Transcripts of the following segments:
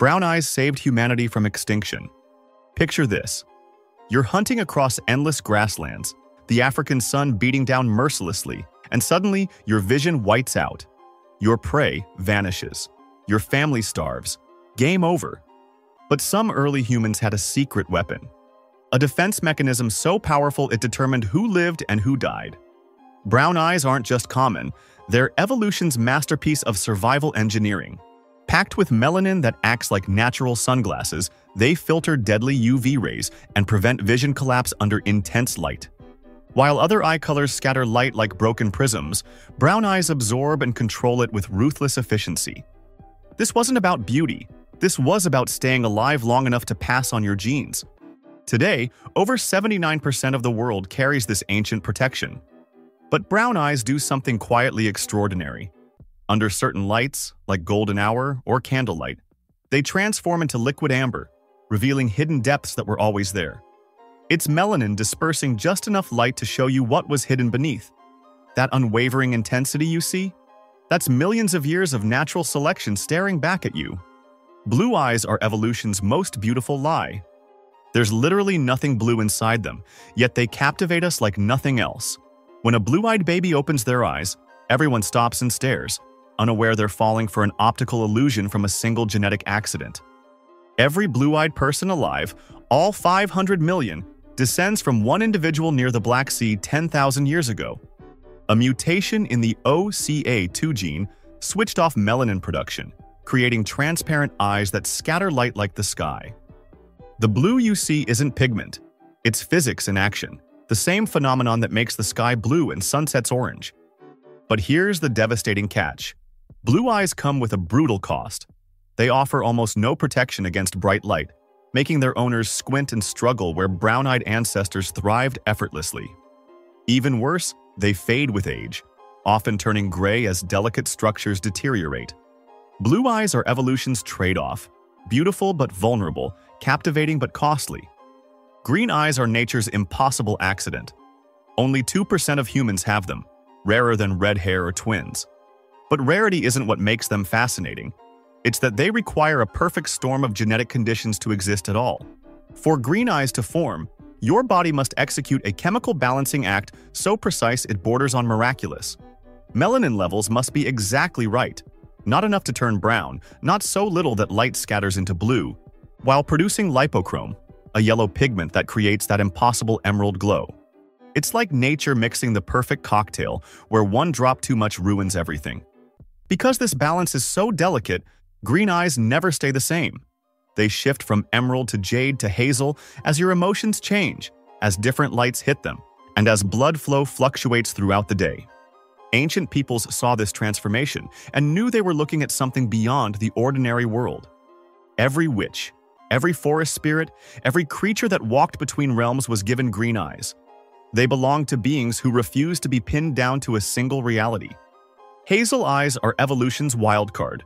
Brown eyes saved humanity from extinction. Picture this. You're hunting across endless grasslands, the African sun beating down mercilessly, and suddenly your vision whites out. Your prey vanishes. Your family starves. Game over. But some early humans had a secret weapon, a defense mechanism so powerful it determined who lived and who died. Brown eyes aren't just common, they're evolution's masterpiece of survival engineering. Packed with melanin that acts like natural sunglasses, they filter deadly UV rays and prevent vision collapse under intense light. While other eye colors scatter light like broken prisms, brown eyes absorb and control it with ruthless efficiency. This wasn't about beauty. This was about staying alive long enough to pass on your genes. Today, over 79% of the world carries this ancient protection. But brown eyes do something quietly extraordinary. Under certain lights, like golden hour or candlelight, they transform into liquid amber, revealing hidden depths that were always there. It's melanin dispersing just enough light to show you what was hidden beneath. That unwavering intensity you see? That's millions of years of natural selection staring back at you. Blue eyes are evolution's most beautiful lie. There's literally nothing blue inside them, yet they captivate us like nothing else. When a blue-eyed baby opens their eyes, everyone stops and stares, unaware they're falling for an optical illusion from a single genetic accident. Every blue-eyed person alive, all 500 million, descends from one individual near the Black Sea 10,000 years ago. A mutation in the OCA2 gene switched off melanin production, creating transparent eyes that scatter light like the sky. The blue you see isn't pigment, it's physics in action, the same phenomenon that makes the sky blue and sunsets orange. But here's the devastating catch. Blue eyes come with a brutal cost. They offer almost no protection against bright light, making their owners squint and struggle where brown-eyed ancestors thrived effortlessly. Even worse, they fade with age, often turning gray as delicate structures deteriorate. Blue eyes are evolution's trade-off, beautiful but vulnerable, captivating but costly. Green eyes are nature's impossible accident. Only 2% of humans have them, rarer than red hair or twins. But rarity isn't what makes them fascinating. It's that they require a perfect storm of genetic conditions to exist at all. For green eyes to form, your body must execute a chemical balancing act so precise it borders on miraculous. Melanin levels must be exactly right. Not enough to turn brown, not so little that light scatters into blue, while producing lipochrome, a yellow pigment that creates that impossible emerald glow. It's like nature mixing the perfect cocktail, where one drop too much ruins everything. Because this balance is so delicate, green eyes never stay the same. They shift from emerald to jade to hazel as your emotions change, as different lights hit them, and as blood flow fluctuates throughout the day. Ancient peoples saw this transformation and knew they were looking at something beyond the ordinary world. Every witch, every forest spirit, every creature that walked between realms was given green eyes. They belonged to beings who refused to be pinned down to a single reality. Hazel eyes are evolution's wild card.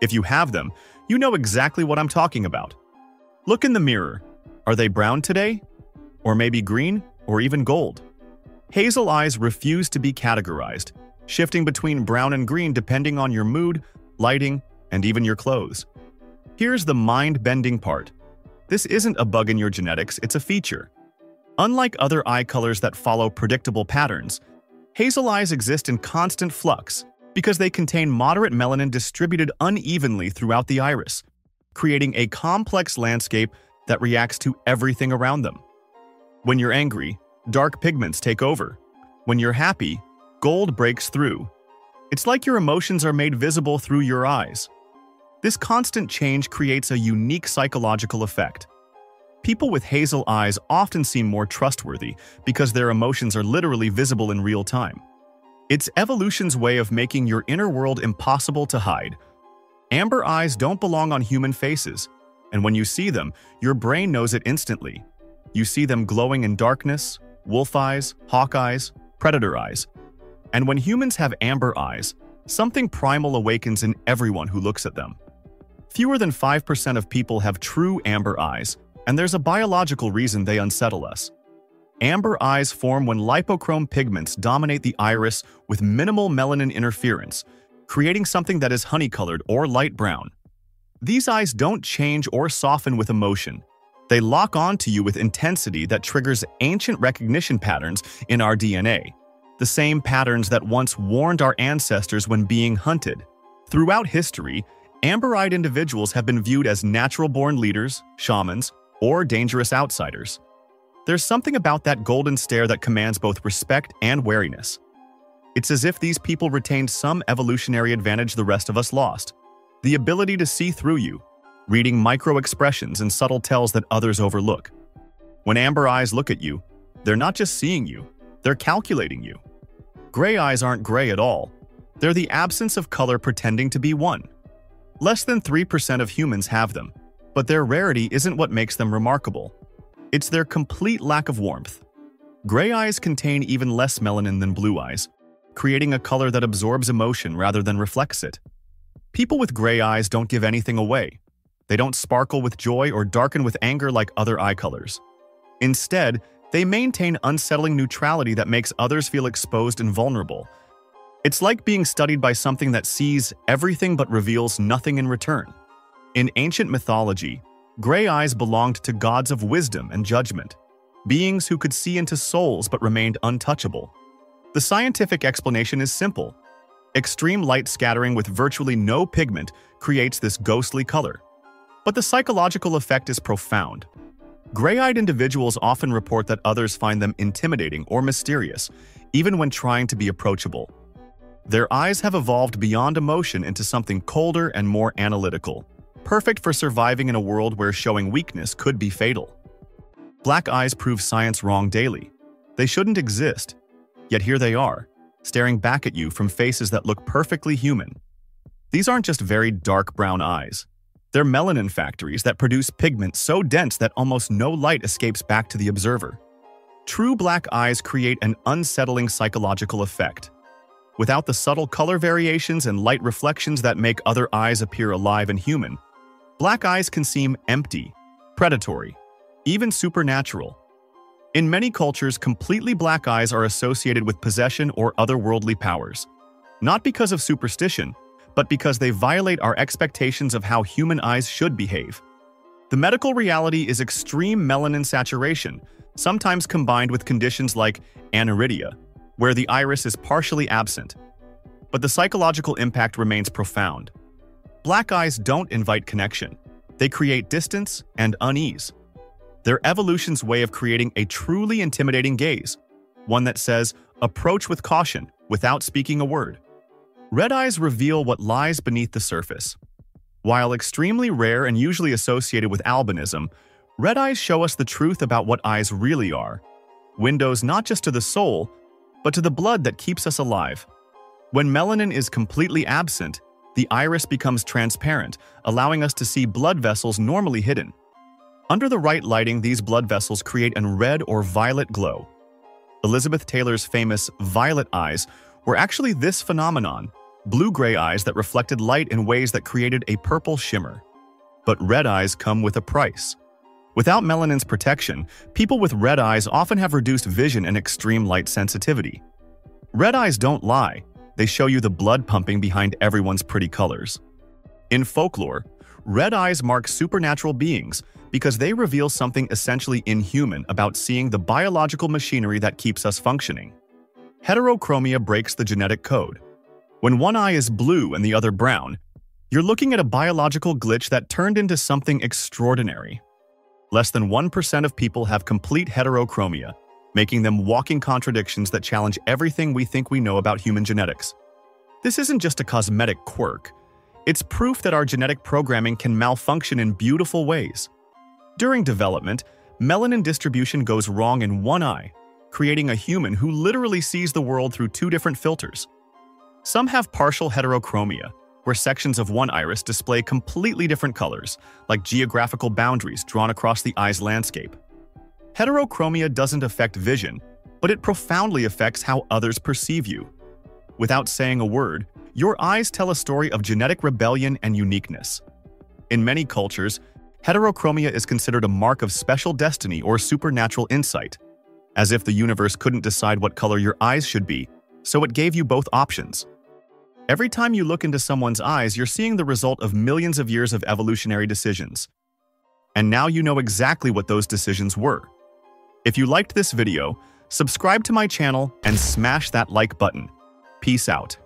If you have them, you know exactly what I'm talking about. Look in the mirror. Are they brown today? Or maybe green, or even gold? Hazel eyes refuse to be categorized, shifting between brown and green depending on your mood, lighting, and even your clothes. Here's the mind-bending part. This isn't a bug in your genetics, it's a feature. Unlike other eye colors that follow predictable patterns, hazel eyes exist in constant flux because they contain moderate melanin distributed unevenly throughout the iris, creating a complex landscape that reacts to everything around them. When you're angry, dark pigments take over. When you're happy, gold breaks through. It's like your emotions are made visible through your eyes. This constant change creates a unique psychological effect. People with hazel eyes often seem more trustworthy because their emotions are literally visible in real time. It's evolution's way of making your inner world impossible to hide. Amber eyes don't belong on human faces, and when you see them, your brain knows it instantly. You see them glowing in darkness, wolf eyes, hawk eyes, predator eyes. And when humans have amber eyes, something primal awakens in everyone who looks at them. Fewer than 5% of people have true amber eyes, and there's a biological reason they unsettle us. Amber eyes form when lipochrome pigments dominate the iris with minimal melanin interference, creating something that is honey-colored or light brown. These eyes don't change or soften with emotion. They lock onto you with intensity that triggers ancient recognition patterns in our DNA, the same patterns that once warned our ancestors when being hunted. Throughout history, amber-eyed individuals have been viewed as natural-born leaders, shamans, or dangerous outsiders. There's something about that golden stare that commands both respect and wariness. It's as if these people retained some evolutionary advantage the rest of us lost. The ability to see through you, reading micro-expressions and subtle tells that others overlook. When amber eyes look at you, they're not just seeing you, they're calculating you. Gray eyes aren't gray at all. They're the absence of color pretending to be one. Less than 3% of humans have them, but their rarity isn't what makes them remarkable. It's their complete lack of warmth. Gray eyes contain even less melanin than blue eyes, creating a color that absorbs emotion rather than reflects it. People with gray eyes don't give anything away. They don't sparkle with joy or darken with anger like other eye colors. Instead, they maintain unsettling neutrality that makes others feel exposed and vulnerable. It's like being studied by something that sees everything but reveals nothing in return. In ancient mythology, gray eyes belonged to gods of wisdom and judgment, beings who could see into souls but remained untouchable. The scientific explanation is simple. Extreme light scattering with virtually no pigment creates this ghostly color. But the psychological effect is profound. Gray-eyed individuals often report that others find them intimidating or mysterious, even when trying to be approachable. Their eyes have evolved beyond emotion into something colder and more analytical, perfect for surviving in a world where showing weakness could be fatal. Black eyes prove science wrong daily. They shouldn't exist, yet here they are, staring back at you from faces that look perfectly human. These aren't just very dark brown eyes. They're melanin factories that produce pigment so dense that almost no light escapes back to the observer. True black eyes create an unsettling psychological effect. Without the subtle color variations and light reflections that make other eyes appear alive and human, black eyes can seem empty, predatory, even supernatural. In many cultures, completely black eyes are associated with possession or otherworldly powers, not because of superstition, but because they violate our expectations of how human eyes should behave. The medical reality is extreme melanin saturation, sometimes combined with conditions like aniridia, where the iris is partially absent. But the psychological impact remains profound. Black eyes don't invite connection. They create distance and unease. They're evolution's way of creating a truly intimidating gaze, one that says, approach with caution without speaking a word. Red eyes reveal what lies beneath the surface. While extremely rare and usually associated with albinism, red eyes show us the truth about what eyes really are. Windows not just to the soul, but to the blood that keeps us alive. When melanin is completely absent, the iris becomes transparent, allowing us to see blood vessels normally hidden. Under the right lighting, these blood vessels create an red or violet glow. Elizabeth Taylor's famous violet eyes were actually this phenomenon, blue-gray eyes that reflected light in ways that created a purple shimmer. But red eyes come with a price. Without melanin's protection, people with red eyes often have reduced vision and extreme light sensitivity. Red eyes don't lie. They show you the blood pumping behind everyone's pretty colors. In folklore, red eyes mark supernatural beings because they reveal something essentially inhuman about seeing the biological machinery that keeps us functioning. Heterochromia breaks the genetic code. When one eye is blue and the other brown, you're looking at a biological glitch that turned into something extraordinary. Less than 1% of people have complete heterochromia, making them walking contradictions that challenge everything we think we know about human genetics. This isn't just a cosmetic quirk. It's proof that our genetic programming can malfunction in beautiful ways. During development, melanin distribution goes wrong in one eye, creating a human who literally sees the world through two different filters. Some have partial heterochromia, where sections of one iris display completely different colors, like geographical boundaries drawn across the eye's landscape. Heterochromia doesn't affect vision, but it profoundly affects how others perceive you. Without saying a word, your eyes tell a story of genetic rebellion and uniqueness. In many cultures, heterochromia is considered a mark of special destiny or supernatural insight, as if the universe couldn't decide what color your eyes should be, so it gave you both options. Every time you look into someone's eyes, you're seeing the result of millions of years of evolutionary decisions. And now you know exactly what those decisions were. If you liked this video, subscribe to my channel and smash that like button. Peace out.